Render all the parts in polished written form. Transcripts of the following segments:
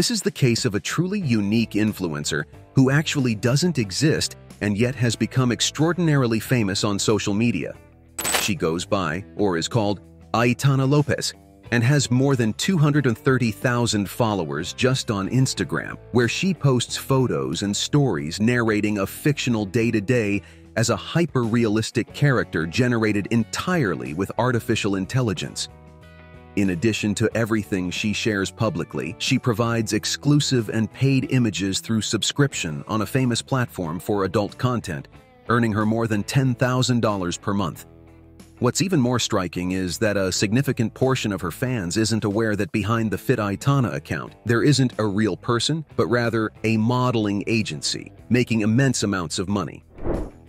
This is the case of a truly unique influencer who actually doesn't exist and yet has become extraordinarily famous on social media. She goes by, or is called, Aitana López, and has more than 230,000 followers just on Instagram, where she posts photos and stories narrating a fictional day-to-day as a hyper-realistic character generated entirely with artificial intelligence. In addition to everything she shares publicly, she provides exclusive and paid images through subscription on a famous platform for adult content, earning her more than $10,000 per month. What's even more striking is that a significant portion of her fans isn't aware that behind the Fit Aitana account, there isn't a real person, but rather a modeling agency, making immense amounts of money.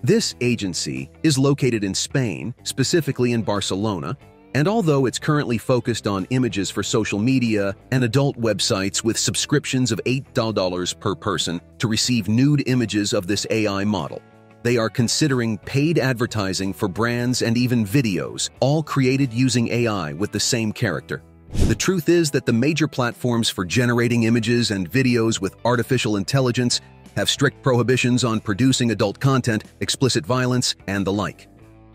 This agency is located in Spain, specifically in Barcelona, and although it's currently focused on images for social media and adult websites with subscriptions of $8 per person to receive nude images of this AI model, they are considering paid advertising for brands and even videos, all created using AI with the same character. The truth is that the major platforms for generating images and videos with artificial intelligence have strict prohibitions on producing adult content, explicit violence, and the like.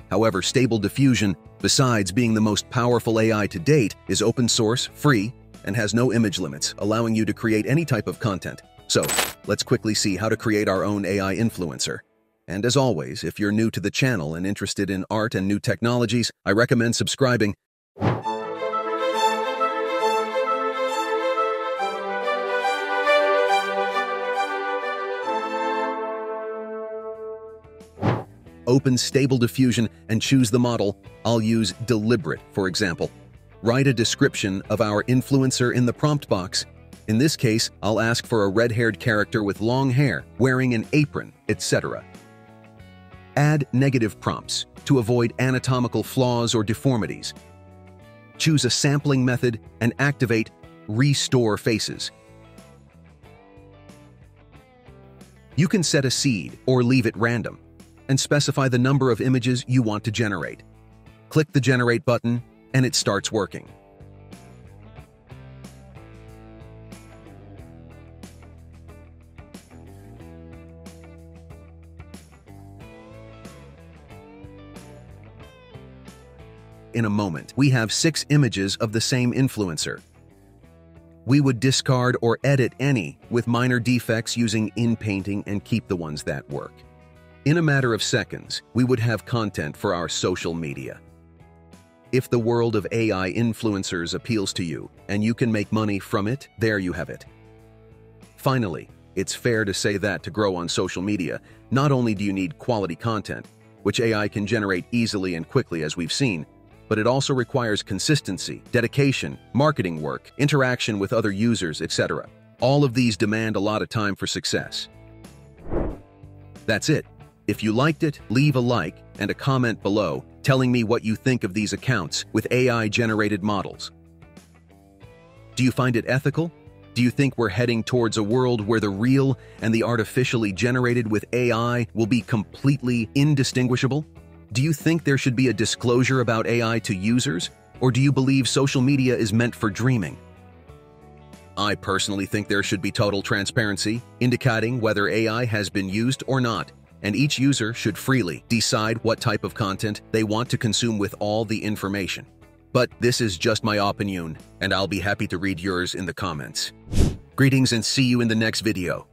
However, Stable Diffusion, besides being the most powerful AI to date, is open source, free, and has no image limits, allowing you to create any type of content. So, let's quickly see how to create our own AI influencer. And as always, if you're new to the channel and interested in art and new technologies, I recommend subscribing. Open Stable Diffusion and choose the model. I'll use Deliberate, for example. Write a description of our influencer in the prompt box. In this case, I'll ask for a red-haired character with long hair, wearing an apron, etc. Add negative prompts to avoid anatomical flaws or deformities. Choose a sampling method and activate Restore Faces. You can set a seed or leave it random and specify the number of images you want to generate. Click the Generate button and it starts working. In a moment, we have 6 images of the same influencer. We would discard or edit any with minor defects using inpainting and keep the ones that work. In a matter of seconds, we would have content for our social media. If the world of AI influencers appeals to you and you can make money from it, there you have it. Finally, it's fair to say that to grow on social media, not only do you need quality content, which AI can generate easily and quickly as we've seen, but it also requires consistency, dedication, marketing work, interaction with other users, etc. All of these demand a lot of time for success. That's it. If you liked it, leave a like and a comment below telling me what you think of these accounts with AI-generated models. Do you find it ethical? Do you think we're heading towards a world where the real and the artificially generated with AI will be completely indistinguishable? Do you think there should be a disclosure about AI to users, or do you believe social media is meant for dreaming? I personally think there should be total transparency, indicating whether AI has been used or not, and each user should freely decide what type of content they want to consume with all the information. But this is just my opinion, and I'll be happy to read yours in the comments. Greetings and see you in the next video.